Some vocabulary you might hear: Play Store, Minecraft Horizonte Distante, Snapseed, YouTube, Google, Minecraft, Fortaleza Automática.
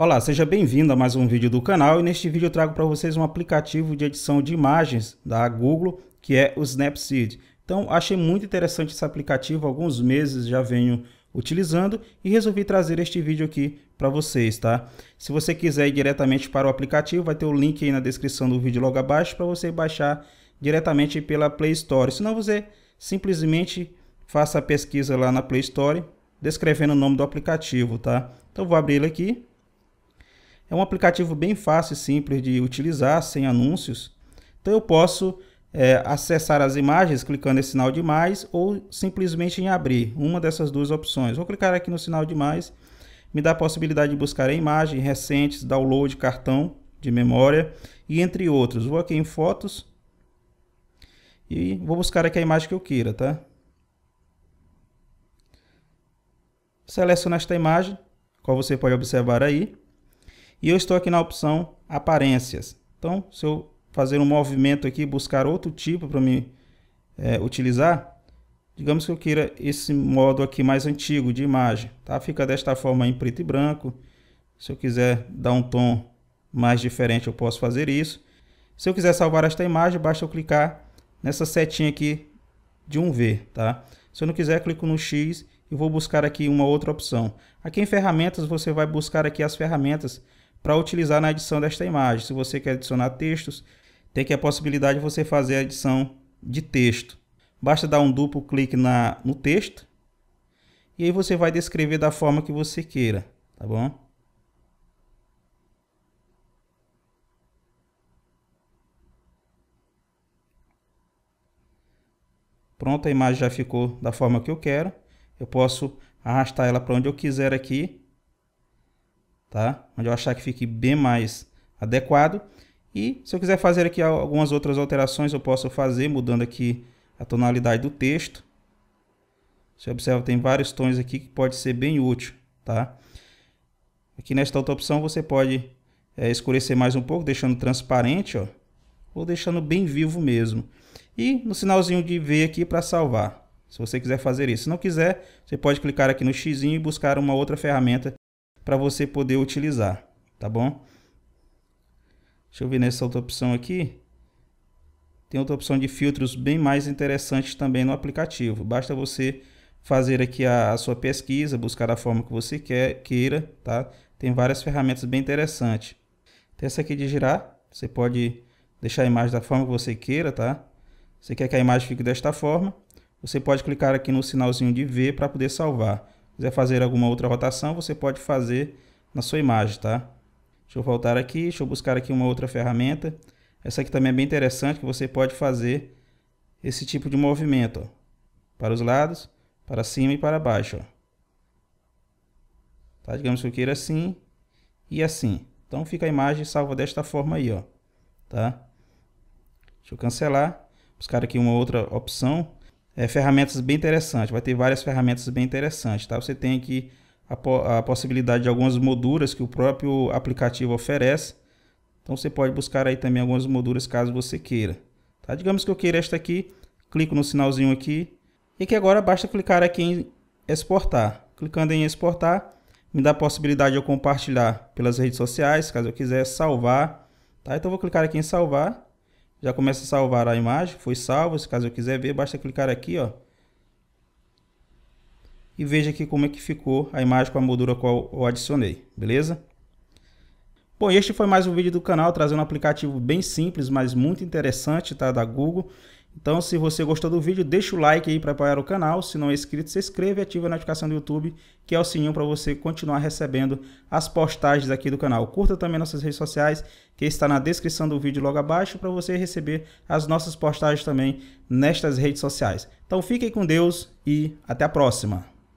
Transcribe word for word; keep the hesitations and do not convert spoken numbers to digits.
Olá, seja bem-vindo a mais um vídeo do canal, e neste vídeo eu trago para vocês um aplicativo de edição de imagens da Google, que é o Snapseed. Então achei muito interessante esse aplicativo, alguns meses já venho utilizando e resolvi trazer este vídeo aqui para vocês, tá? Se você quiser ir diretamente para o aplicativo, vai ter o link aí na descrição do vídeo logo abaixo para você baixar diretamente pela Play Store. Se não, você simplesmente faça a pesquisa lá na Play Store, descrevendo o nome do aplicativo, tá? Então vou abrir ele aqui. É um aplicativo bem fácil e simples de utilizar, sem anúncios. Então eu posso é, acessar as imagens clicando nesse sinal de mais ou simplesmente em abrir, uma dessas duas opções. Vou clicar aqui no sinal de mais, me dá a possibilidade de buscar a imagem, recentes, download, cartão de memória e entre outros. Vou aqui em fotos e vou buscar aqui a imagem que eu queira, tá? Seleciono esta imagem, qual você pode observar aí. E eu estou aqui na opção aparências. Então, se eu fazer um movimento aqui, buscar outro tipo para me é, utilizar, digamos que eu queira esse modo aqui mais antigo de imagem, tá? Fica desta forma em preto e branco. Se eu quiser dar um tom mais diferente, eu posso fazer isso. Se eu quiser salvar esta imagem, basta eu clicar nessa setinha aqui de um V, tá? Se eu não quiser, clico no X e vou buscar aqui uma outra opção. Aqui em ferramentas, você vai buscar aqui as ferramentas para utilizar na edição desta imagem. Se você quer adicionar textos, tem aqui a possibilidade de você fazer a edição de texto. Basta dar um duplo clique na, no texto e aí você vai descrever da forma que você queira, tá bom? Pronto, a imagem já ficou da forma que eu quero. Eu posso arrastar ela para onde eu quiser aqui, tá? Onde eu achar que fique bem mais adequado. E se eu quiser fazer aqui algumas outras alterações, eu posso fazer mudando aqui a tonalidade do texto. Você observa, tem vários tons aqui que pode ser bem útil, tá? Aqui nesta outra opção você pode é, escurecer mais um pouco, deixando transparente, ó, ou deixando bem vivo mesmo. E no sinalzinho de V aqui para salvar, se você quiser fazer isso. Se não quiser, você pode clicar aqui no xizinho e buscar uma outra ferramenta para você poder utilizar, tá bom? Deixa eu ver nessa outra opção aqui. Tem outra opção de filtros bem mais interessante também no aplicativo. Basta você fazer aqui a, a sua pesquisa, buscar a forma que você quer, queira, tá? Tem várias ferramentas bem interessantes. Tem essa aqui de girar, você pode deixar a imagem da forma que você queira, tá? Você quer que a imagem fique desta forma, você pode clicar aqui no sinalzinho de V para poder salvar. Se quiser fazer alguma outra rotação, você pode fazer na sua imagem, tá? Deixa eu voltar aqui, deixa eu buscar aqui uma outra ferramenta. Essa aqui também é bem interessante, que você pode fazer esse tipo de movimento, ó, para os lados, para cima e para baixo, ó. Tá? Digamos que eu queira assim e assim. Então fica a imagem salva desta forma aí, ó, tá? Deixa eu cancelar, buscar aqui uma outra opção. É, ferramentas bem interessantes, vai ter várias ferramentas bem interessantes, tá? Você tem aqui a, po a possibilidade de algumas molduras que o próprio aplicativo oferece. Então você pode buscar aí também algumas molduras caso você queira, tá? Digamos que eu queira esta aqui, clico no sinalzinho aqui. E que agora basta clicar aqui em exportar. Clicando em exportar, me dá a possibilidade de eu compartilhar pelas redes sociais, caso eu quiser salvar, tá? Então eu vou clicar aqui em salvar. Já começa a salvar a imagem, foi salvo. Se caso eu quiser ver, basta clicar aqui, ó, e veja aqui como é que ficou a imagem com a moldura qual eu adicionei, beleza? Bom, este foi mais um vídeo do canal, trazendo um aplicativo bem simples, mas muito interessante, tá? Da Google. Então, se você gostou do vídeo, deixa o like aí para apoiar o canal. Se não é inscrito, se inscreve e ativa a notificação do YouTube, que é o sininho para você continuar recebendo as postagens aqui do canal. Curta também nossas redes sociais, que está na descrição do vídeo logo abaixo, para você receber as nossas postagens também nestas redes sociais. Então, fiquem com Deus e até a próxima!